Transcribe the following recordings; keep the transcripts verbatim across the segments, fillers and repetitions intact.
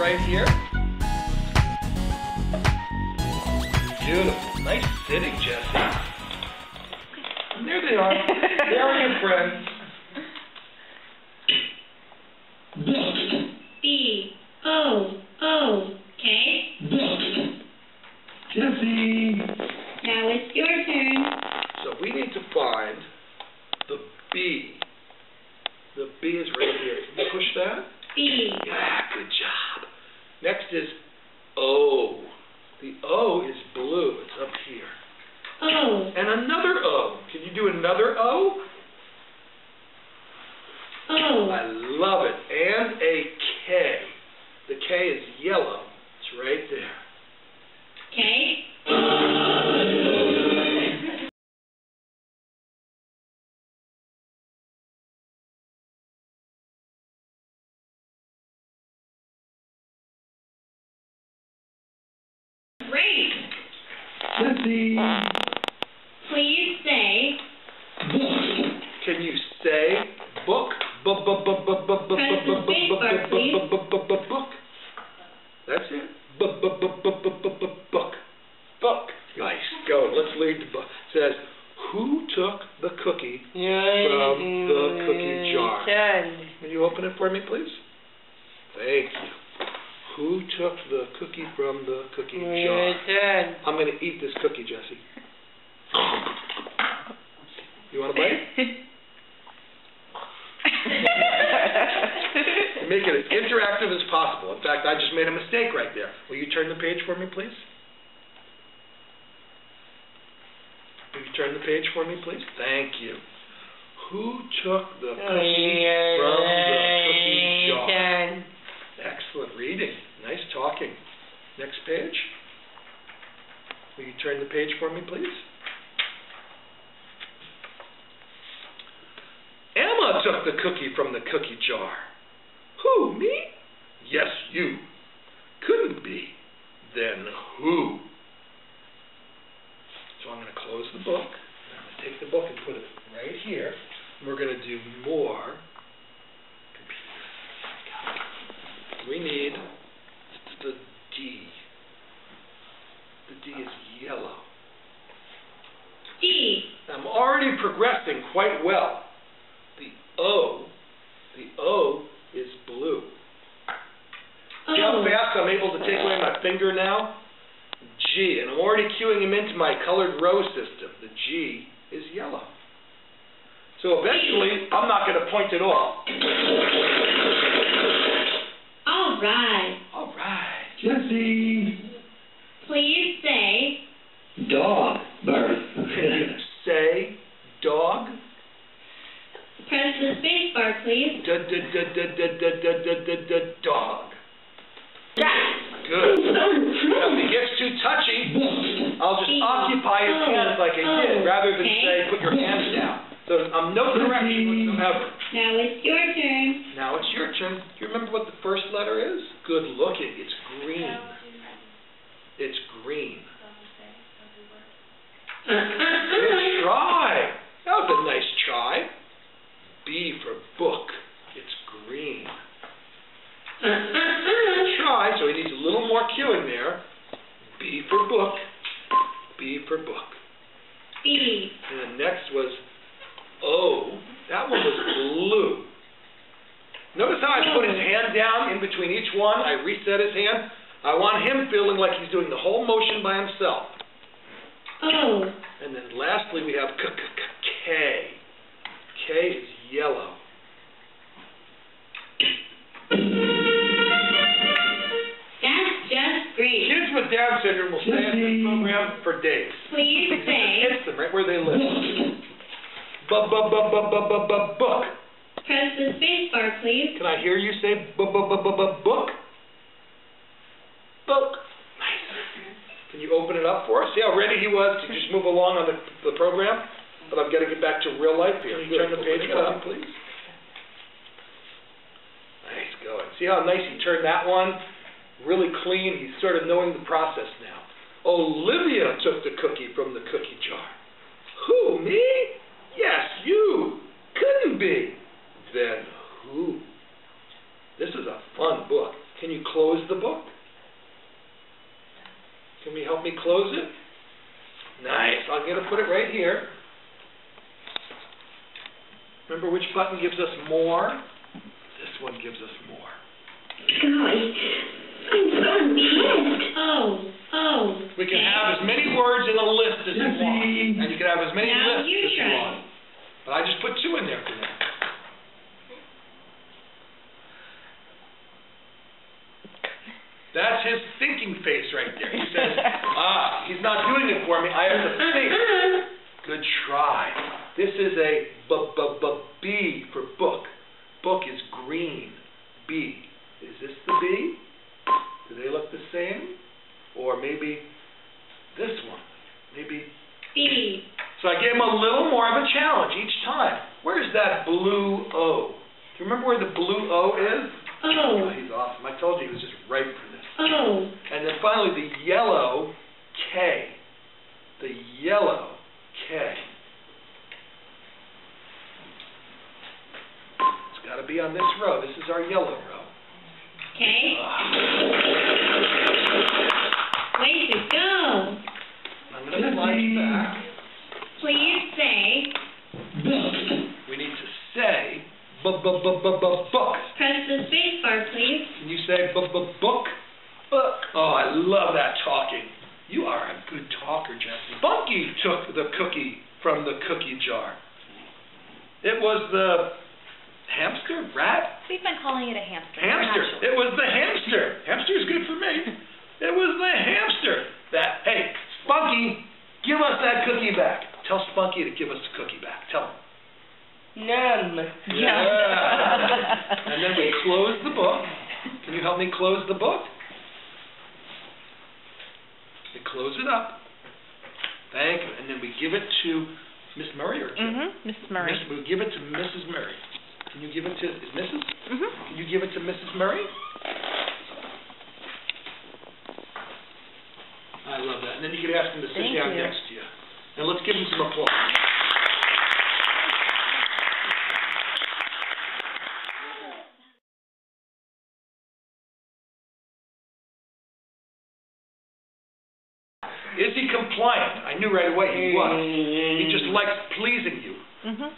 right here. Beautiful. Nice sitting, Jesse. And there they are. There are your friends. B O O K. Jesse. Now it's your turn. So we need to find the B. The B is right here. Can you push that? B. Yeah, good job. Next is O. The O is blue. It's up here. O. And another O. Can you do another O? O. I love it. And a K. The K is yellow. It's right there. K. Great. Jesse. Please say book. Can you say book? Book. Book. Book. Book. Book. Book. Book. Book. Book. Book. That's it. Book. Book. Book. Book. Book. Book. Book. Nice. Go. Let's read the book. It says, "Who took the cookie from the cookie jar?" Will you open it for me, please? Thank you. Who took the cookie from the cookie jar? Dad. I'm going to eat this cookie, Jesse. You want a bite? Make it as interactive as possible. In fact, I just made a mistake right there. Will you turn the page for me, please? Will you turn the page for me, please? Thank you. Who took the cookie from the cookie jar? Excellent reading. Nice talking. Next page. Will you turn the page for me, please? Emma took the cookie from the cookie jar. Who, me? Yes, you. Couldn't be. Then who? So I'm going to close the book. I'm going to take the book and put it right here. And we're going to do more. We need the D. The D is yellow. E. I'm already progressing quite well. The O, the O is blue. Oh. See how fast I'm able to take away my finger now? G, and I'm already cueing him into my colored row system. The G is yellow. So eventually, I'm not going to point it off. All right. All right. Jesse. Please say dog birth. Can you say dog? Press the space bar, please. Da, da, da, da, da, da, da, da, da, dog. Good. Now, if he gets too touchy, I'll just occupy his hands like a kid rather than say put your hands down. So I'm um, no correction whatsoever. Now it's your turn. Now it's your turn. Do you remember what the first letter is? Good looking. It's green. It's green. Good try. That was a nice try. B for book. It's green. Good try. So he needs a little more cue in there. B for book. B for book. B. And the next was O. That one was blue. Notice how I put his hand down in between each one. I reset his hand. I want him feeling like he's doing the whole motion by himself. Oh. And then lastly we have K. K is yellow. That's just great. Kids with Down syndrome will stay in this program for days. Please say. Hits them right where they live. B-b-b-b-b-b-book. Press the space bar, please. Can I hear you say b-b-b-b-book? Book. Nice. Can you open it up for us? See how ready he was to just move along on the, the program? But I've got to get back to real life here. Can you turn the page up, please? Nice going. See how nice he turned that one? Really clean. He's sort of knowing the process now. Olivia took the cookie from the cookie jar. Who, me? Yes, you. Couldn't be. Then who? This is a fun book. Can you close the book? Can we help me close it? Nice. I'm going to put it right here. Remember which button gives us more? This one gives us more. Golly, I'm so impressed. Oh, oh. We can yeah. have as many words in a list as you want. And you can have as many now lists you as you want. But I just put two in there for now. That's his thinking face right there. He says, ah, he's not doing it for me. I have to think. Good try. This is a b-b-b-b for book. Book is green. B. Is this the B? Do they look the same? Or maybe this one. Maybe B. So I gave him a little more of a challenge each time. Where's that blue O? Do you remember where the blue O is? Oh. Oh, he's awesome. I told you he was just right for this. Oh. And then finally the yellow K. The yellow K. It's got to be on this row. This is our yellow row. K. Uh. Way to go. I'm going to slide back. Please say. We need to say. B-b-b-b-b-book. Press the space bar, please. Can you say b-b-book? Book. Oh, I love that talking. You are a good talker, Jesse. Spunky took the cookie from the cookie jar. It was the hamster? Rat? We've been calling it a hamster. Hamster. Sure. It was the hamster. Hamster's good for me. It was the hamster. That, hey, Spunky, give us that cookie back. Tell Spunky to give us the cookie back. Tell him. None. Yeah. And then we close the book. Can you help me close the book? We close it up. Thank you. And then we give it to Miss Murray or mm-hmm. Missus Murray. Miss, we give it to Missus Murray. Can you give it to is Missus? Mm-hmm. Can you give it to Missus Murray? I love that. And then you can ask them to sit Thank down you. next to you. And let's give them some applause. Is he compliant? I knew right away he was. He just likes pleasing you. Mm-hmm.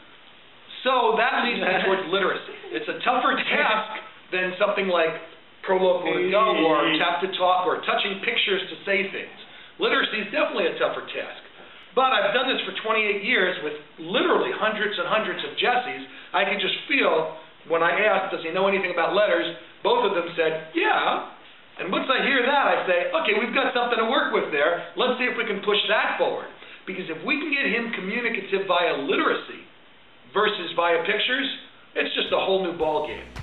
So that leads me towards literacy. It's a tougher task than something like proloquo to go or tap to talk or touching pictures to say things. Literacy is definitely a tougher task. But I've done this for twenty-eight years with literally hundreds and hundreds of Jessies. I can just feel when I asked, does he know anything about letters? Both of them said, yeah. And once I hear that, I say, okay, we've got something to work with there. Let's see if we can push that forward. Because if we can get him communicative via literacy versus via pictures, it's just a whole new ballgame.